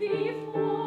before.